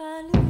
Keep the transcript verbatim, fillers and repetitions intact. Palu